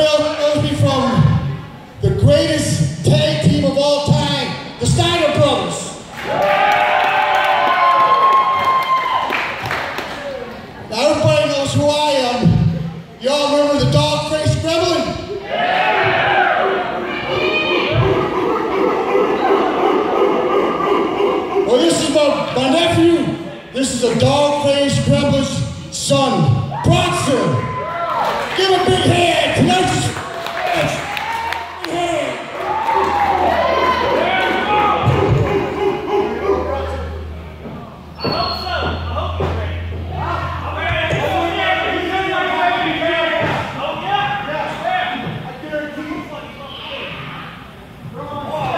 world knows me from the greatest tag team of all time, the Steiner Brothers. Now everybody knows who I am. Y'all remember the dog-faced gremlin? Well, this is my nephew. This is a dog-faced gremlin's son. Give a big hand to Lynch! Big hand! I hope so. I hope you're ready. I'm ready. Oh, yeah? I guarantee you funny fucking come on.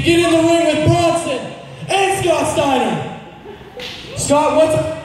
to get in the ring with Bronson and Scott Steiner. Scott, what's up?